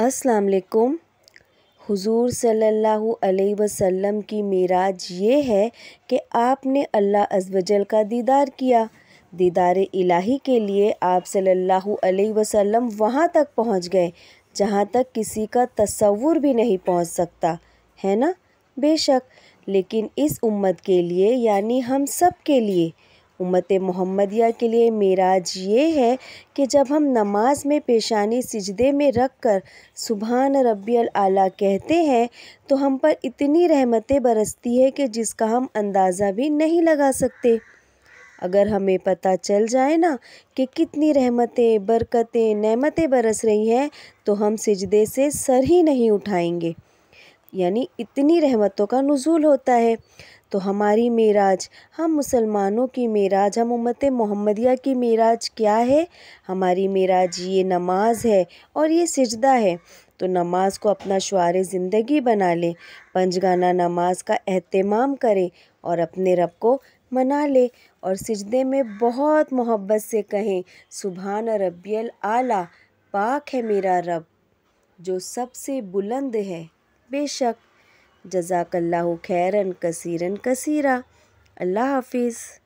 अस्सलाम वालेकुम। हुजूर सल्लल्लाहु अलैहि वसल्लम की मेराज ये है कि आपने अल्लाह अज़्वजल का दीदार किया। दीदार इलाही के लिए आप सल्लल्लाहु अलैहि वसल्लम वहाँ तक पहुँच गए जहाँ तक किसी का तसव्वुर भी नहीं पहुँच सकता है ना। बेशक लेकिन इस उम्मत के लिए यानी हम सब के लिए उम्मत मोहम्मदिया के लिए मेराज ये है कि जब हम नमाज में पेशानी सिजदे में रख कर सुबहान रब्बियल आला कहते हैं तो हम पर इतनी रहमतें बरसती है कि जिसका हम अंदाज़ा भी नहीं लगा सकते। अगर हमें पता चल जाए ना कि कितनी रहमतें बरकतें नेमतें बरस रही हैं तो हम सिजदे से सर ही नहीं उठाएंगे। यानी इतनी रहमतों का नुज़ूल होता है। तो हमारी मेराज, हम मुसलमानों की मेराज, हम उम्मत मोहम्मदिया की मेराज क्या है? हमारी मेराज ये नमाज है और ये सिजदा है। तो नमाज को अपना शुआरे ज़िंदगी बना लें, पंजगाना नमाज का एहतिमाम करें और अपने रब को मना लें। और सिजदे में बहुत मोहब्बत से कहें सुभान रब्बियल आला, पाक है मेरा रब जो सबसे बुलंद है। बेशक। जज़ाकल्लाहु खैरन कसीरन कसीरा। अल्लाह हाफिज़।